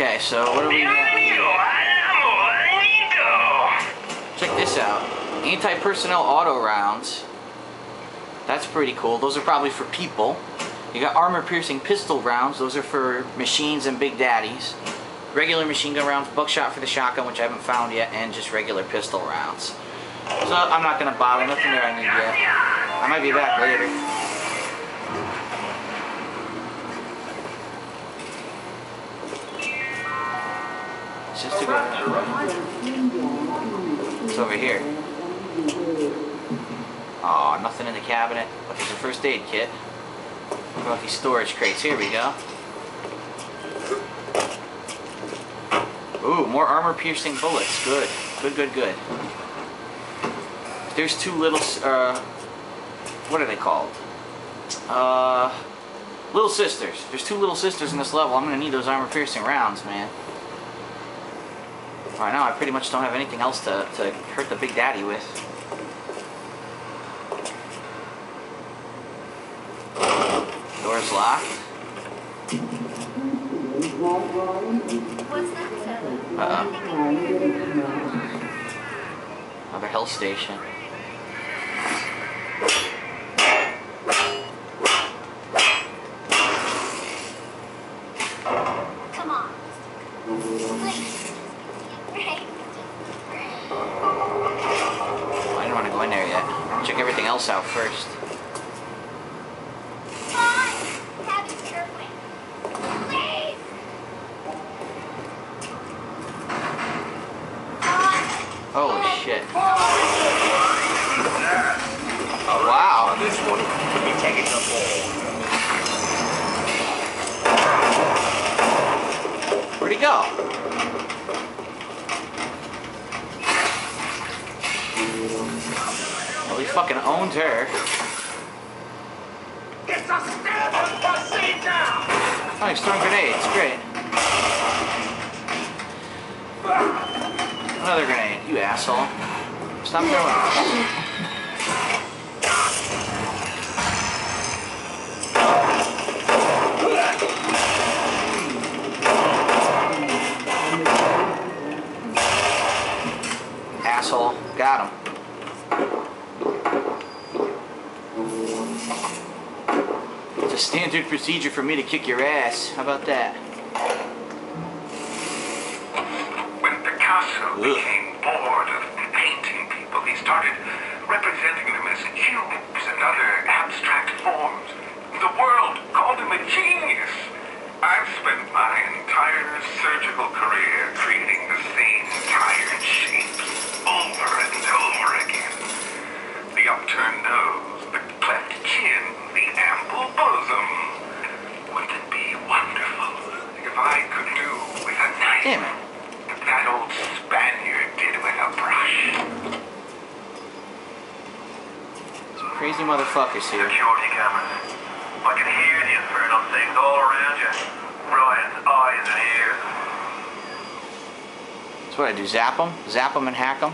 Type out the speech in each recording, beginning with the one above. Okay, so what do we got here? Check this out. Anti-personnel auto rounds. That's pretty cool. Those are probably for people. You got armor-piercing pistol rounds. Those are for machines and big daddies. Regular machine gun rounds, buckshot for the shotgun, which I haven't found yet, and just regular pistol rounds. So I'm not going to bother. Nothing there I need yet. I might be back later. It's just to go. It's over here. Aw, oh, nothing in the cabinet. Look, there's a first aid kit. What about these storage crates? Here we go. Ooh, more armor-piercing bullets. Good. Good, good, good. There's two little, what are they called? Little sisters. There's two little sisters in this level. I'm going to need those armor-piercing rounds, man. All right, now I pretty much don't have anything else to hurt the Big Daddy with. Door's locked. What's that? Uh-oh. Another health station. Come on. I don't want to go in there yet. Check everything else out first. Holy shit. Oh, wow. This one could be taking the ball. Where'd he go? Well, he fucking owned her. It's a standard machine now! Oh, he's throwing grenades. Great. Another grenade, you asshole. Stop throwing it. Asshole. Got him. It's a standard procedure for me to kick your ass. How about that? Picasso became bored of painting people. He started representing them as cubes and other abstract forms. The world called him a genius. I've spent my entire surgical career creating the same tired shapes over and over again. The upturned nose, the cleft chin, the ample bosom. Wouldn't it be wonderful if I could do with a knife? Damn it. That old Spaniard did with a brush. Some crazy motherfuckers here. Security cameras. I can hear the infernal things all around you. Ryan's eyes and ears. That's what I do. Zap them? Zap them and hack them?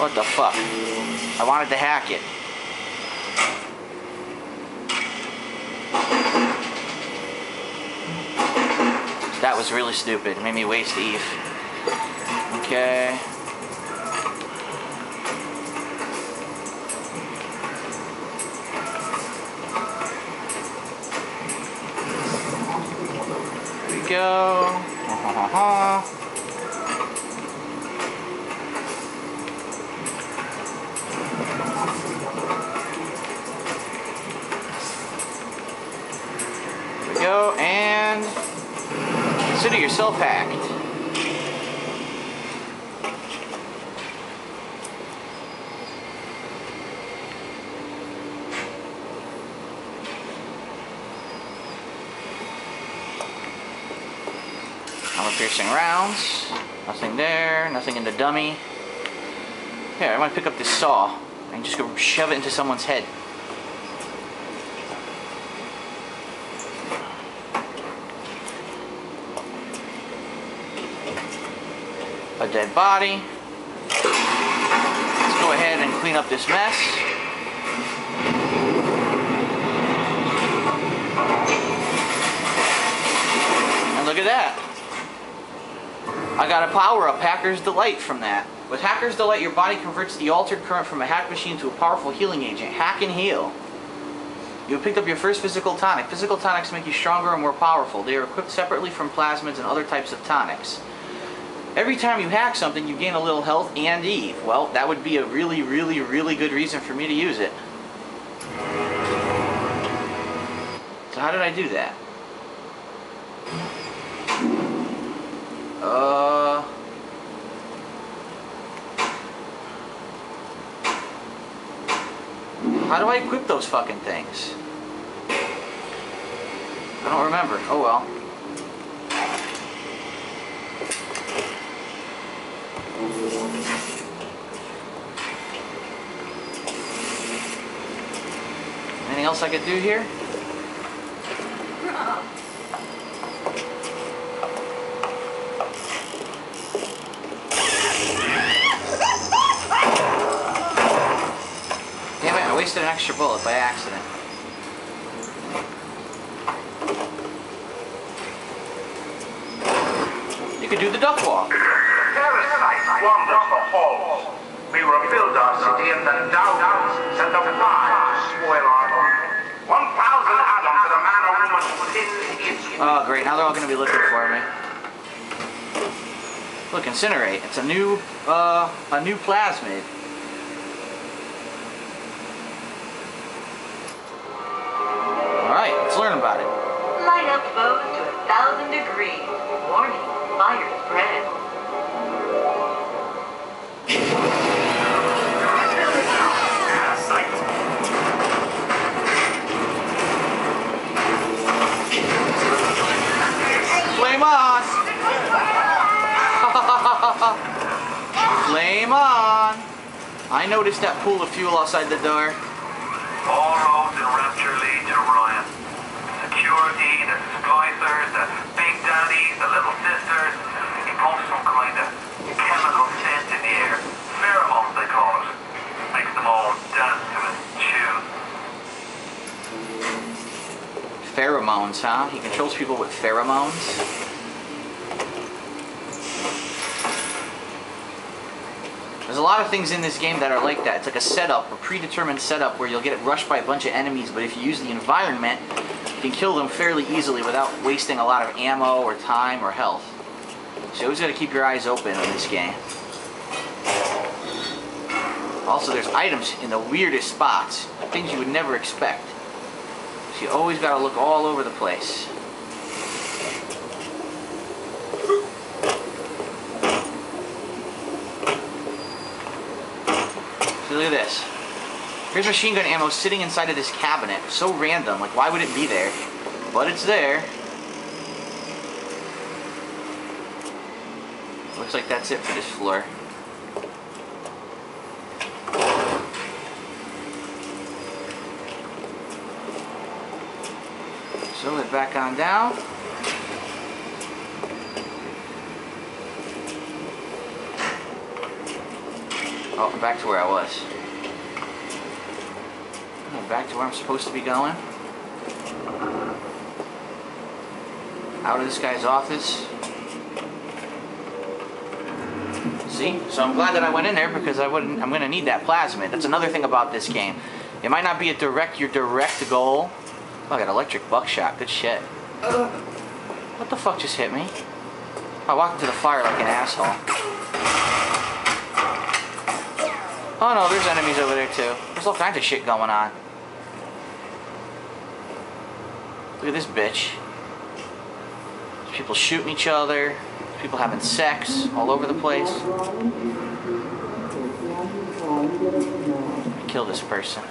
What the fuck? I wanted to hack it. That was really stupid. It made me waste Eve. Okay. Here we go. Here we go, and consider yourself hacked. I'm piercing rounds. Nothing there. Nothing in the dummy. Here, I want to pick up this saw and just go shove it into someone's head. A dead body. Let's go ahead and clear clean up this mess. And look at that. I got a power-up Hacker's Delight from that. With Hacker's Delight, your body converts the altered current from a hack machine to a powerful healing agent. Hack and heal. You picked up your first physical tonic. Physical tonics make you stronger and more powerful. They are equipped separately from plasmids and other types of tonics. Every time you hack something, you gain a little health and Eve. Well, that would be a really, really, really good reason for me to use it. So how did I do that? How do I equip those fucking things? I don't remember. Oh well. Anything else I could do here? An extra bullet by accident. You could do the duck walk. Parasites wander the halls. We rebuild our city and the downers set up fires to spoil our home. 1,000 atoms of a man or woman within its... Oh, great. Now they're all going to be looking for me. Look, incinerate. It's a new plasmid. Learn about it. Light up bows to 1,000 degrees. Warning, fire spread. Flame on! Flame on! I noticed that pool of fuel outside the door. All roads in Rapture lead to Ryan. The splicers, the big daddies, the little sisters. It pumps some kind of chemical scent in the air. Pheromones, they call it. Makes them all dance to its tune. Pheromones, huh? He controls people with pheromones? There's a lot of things in this game that are like that. It's like a setup, a predetermined setup where you'll get rushed by a bunch of enemies, but if you use the environment, you can kill them fairly easily without wasting a lot of ammo or time or health. So you always got to keep your eyes open in this game. Also, there's items in the weirdest spots, things you would never expect. So you always got to look all over the place. So look at this. Here's machine gun ammo sitting inside of this cabinet. So random, like why would it be there? But it's there. Looks like that's it for this floor. So let's back on down. Oh, I'm back to where I was. Back to where I'm supposed to be going. Out of this guy's office. See? So I'm glad that I went in there because I'm going to need that plasmid. That's another thing about this game. It might not be your direct goal. Oh, I got electric buckshot. Good shit. What the fuck just hit me? I walked into the fire like an asshole. Oh no, there's enemies over there too. There's all kinds of shit going on. Look at this bitch. There's people shooting each other. There's people having sex all over the place. Kill this person.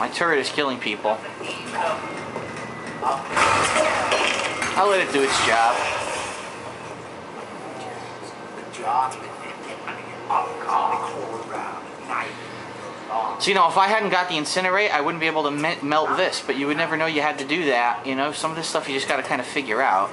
My turret is killing people. I'll let it do its job. So, you know, if I hadn't got the incinerate, I wouldn't be able to melt this, but you would never know you had to do that. You know, some of this stuff you just got to kind of figure out.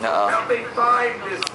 Does help me find this.